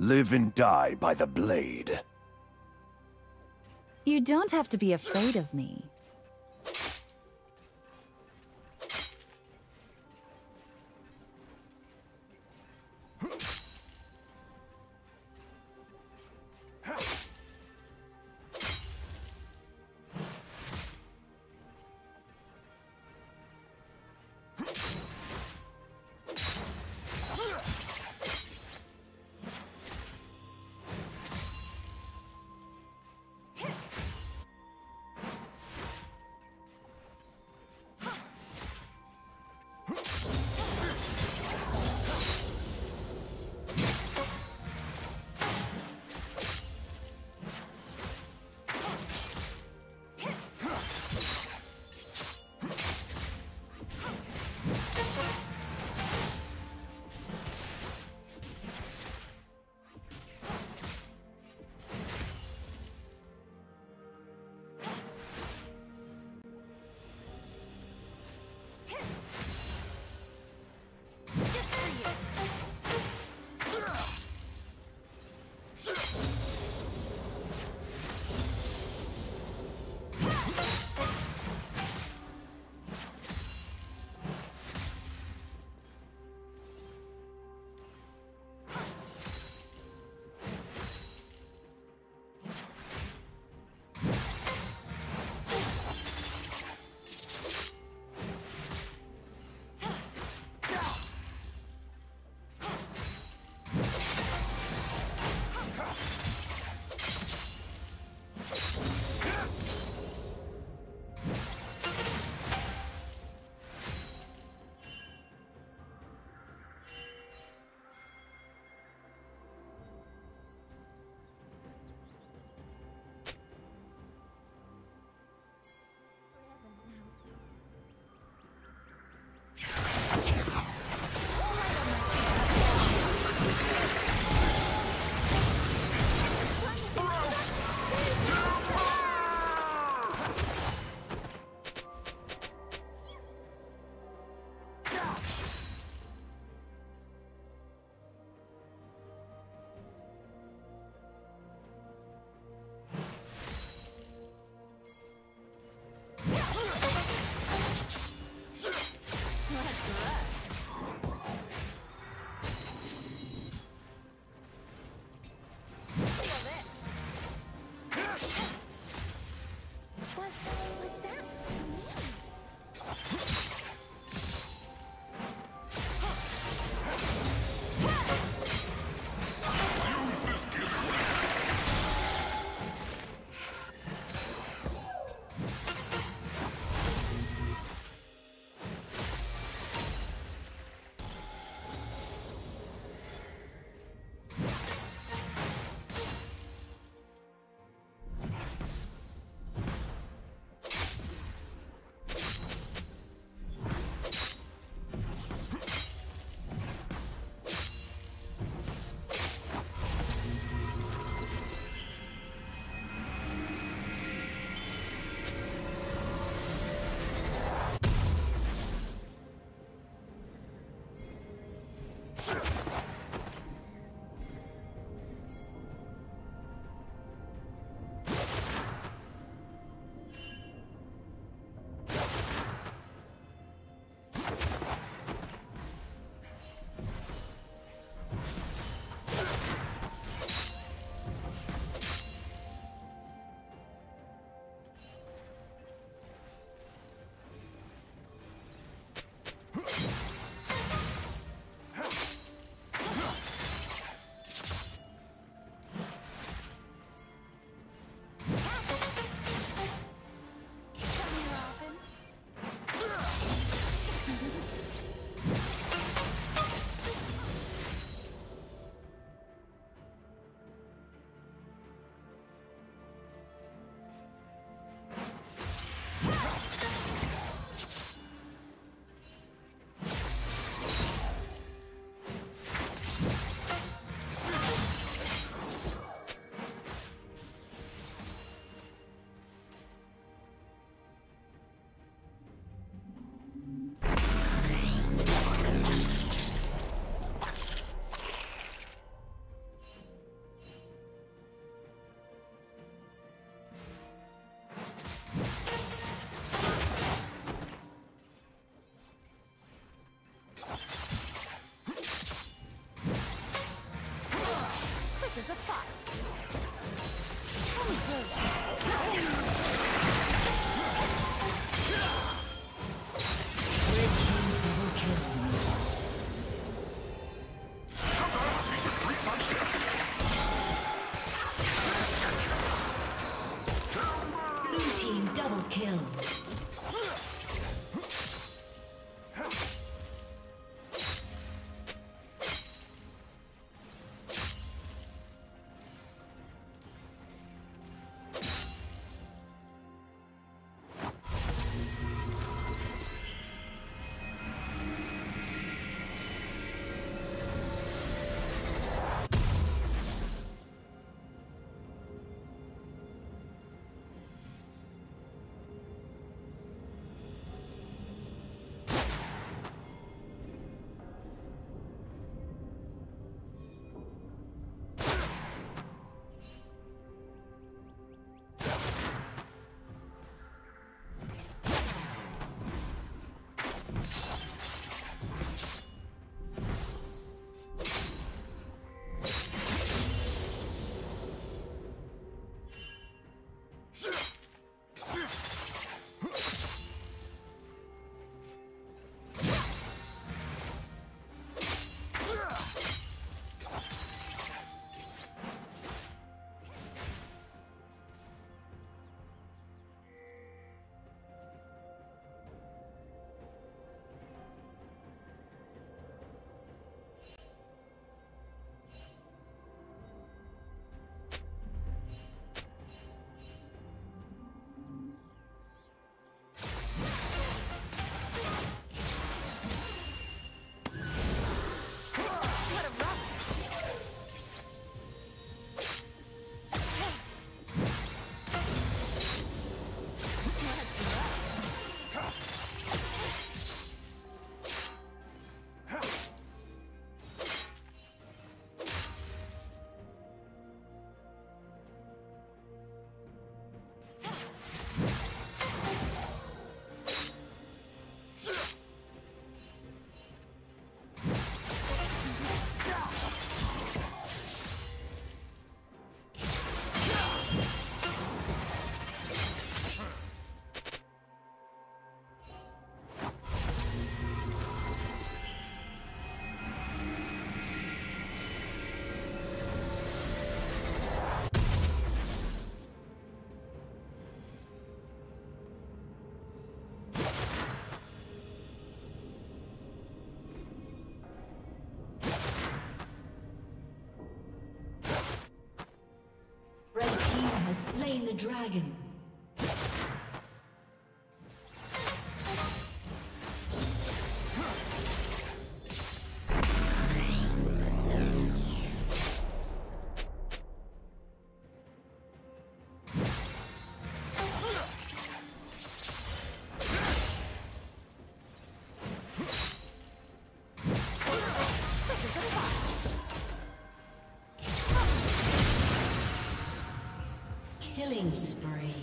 Live and die by the blade. You don't have to be afraid of me. you. Slain the dragon. Killing spree.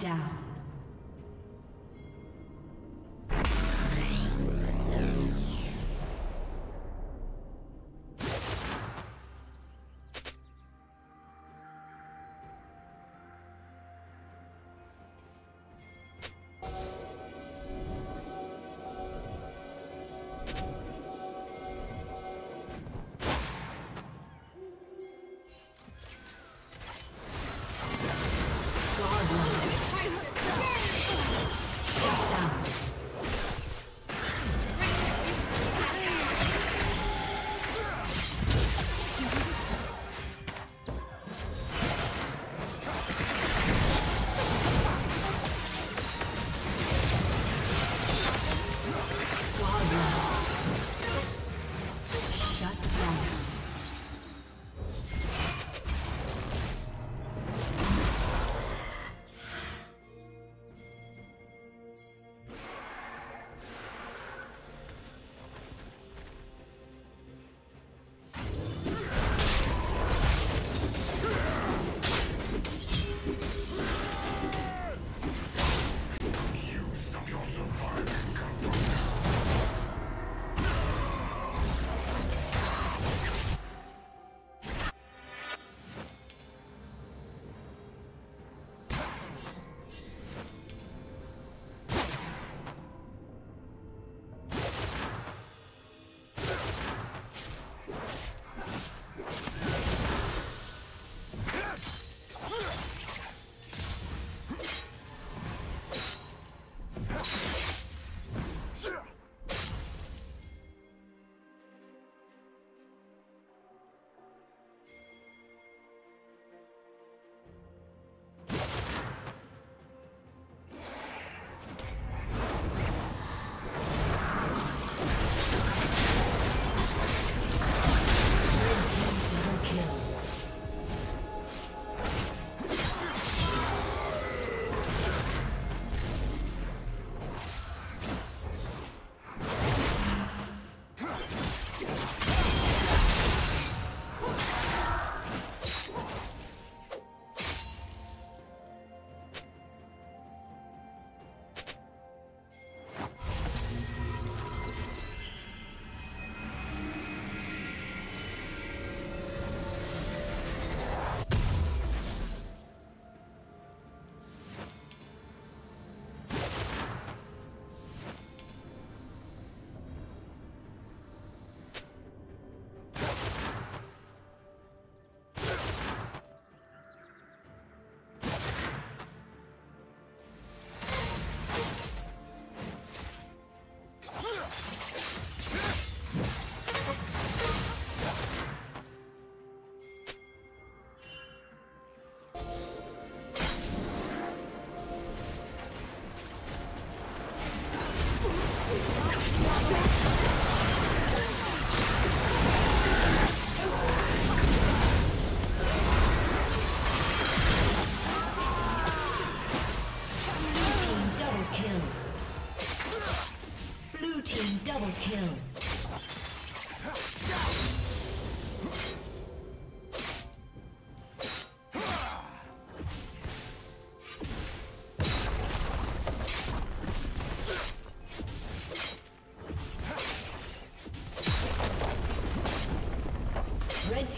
Down.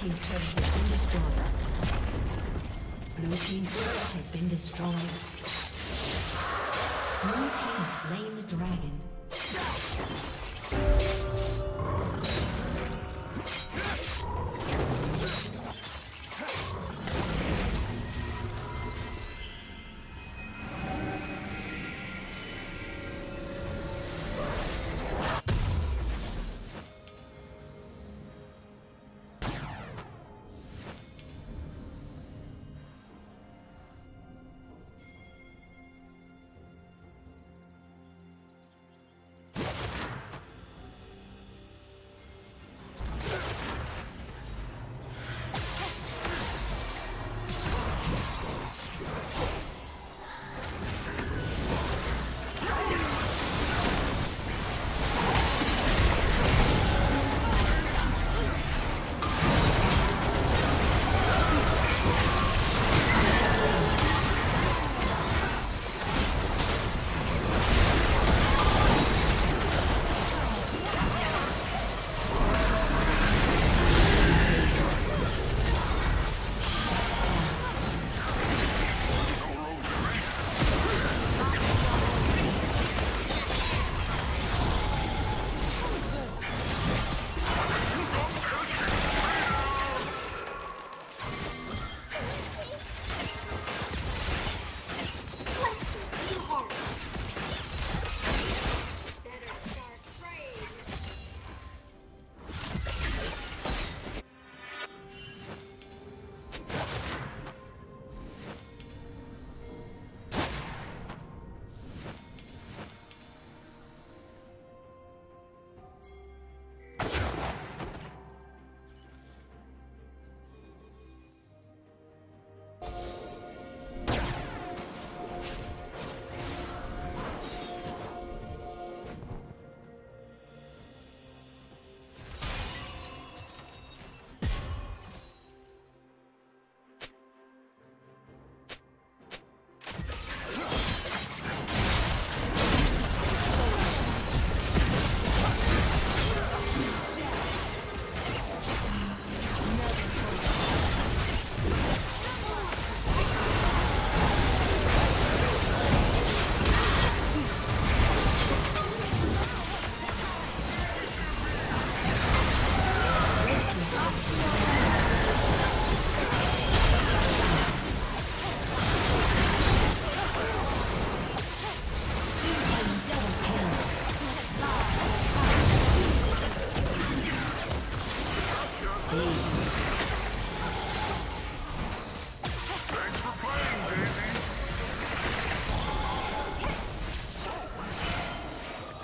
Team's turret has been destroyed. Blue team's turret has been destroyed. Blue team slain the dragon.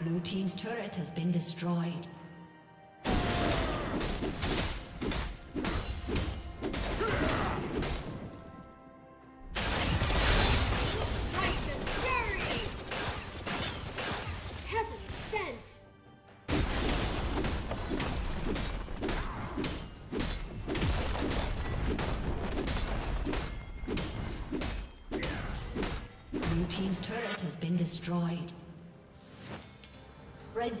Blue team's turret has been destroyed. Blue team's turret has been destroyed. Red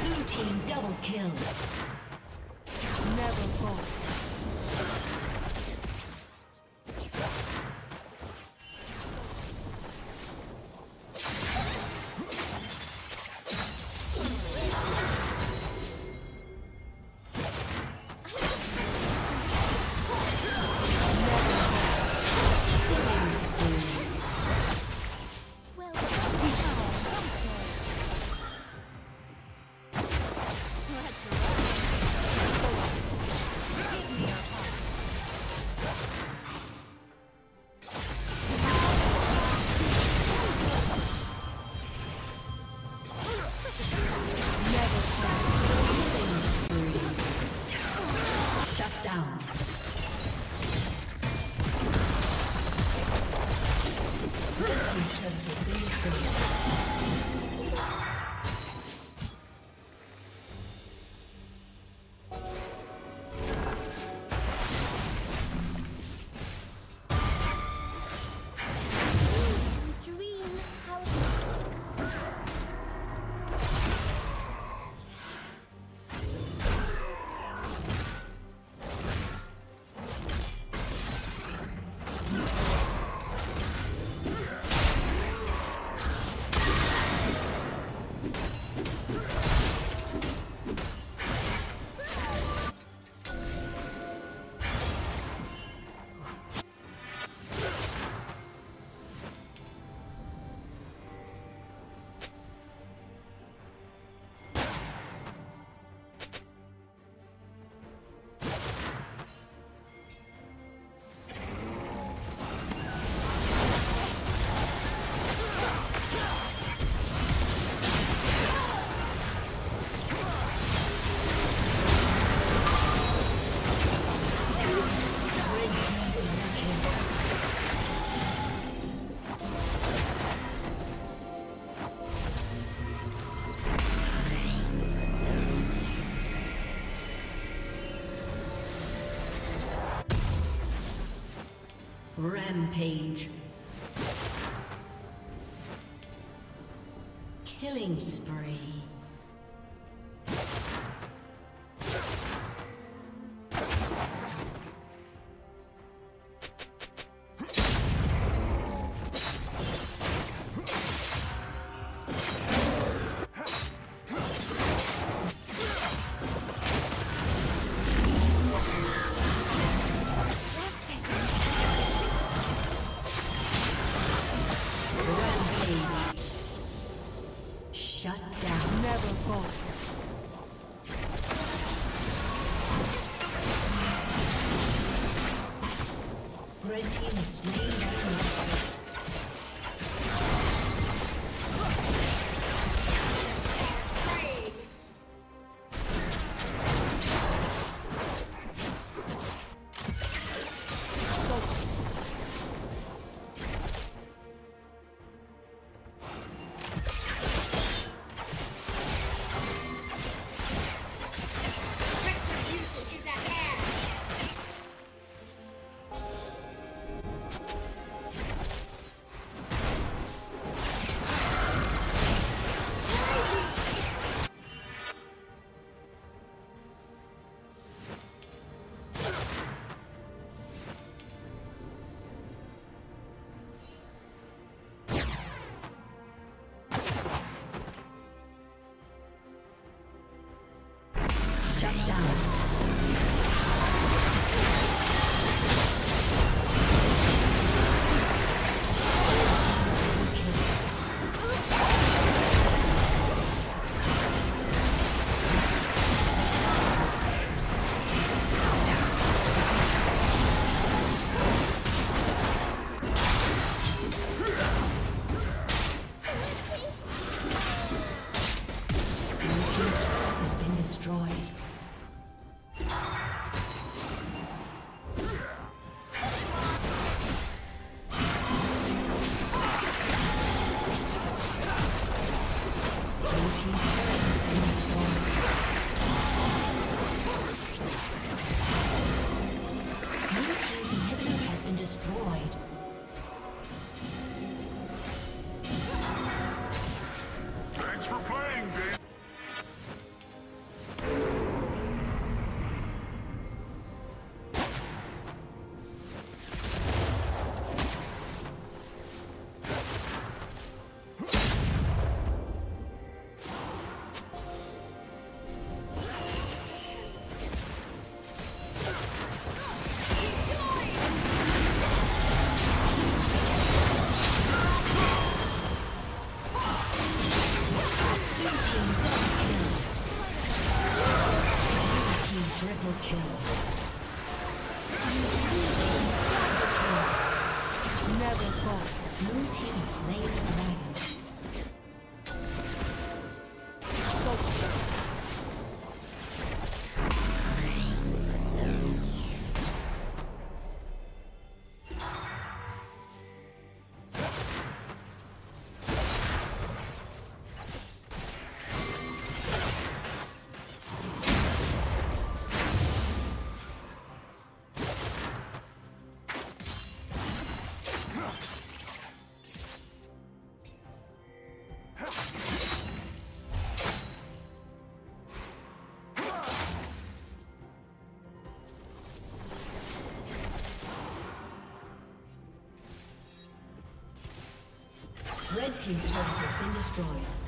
Blue team double kill. Never fought. Rampage. Killing spree. Red team's turret has been destroyed.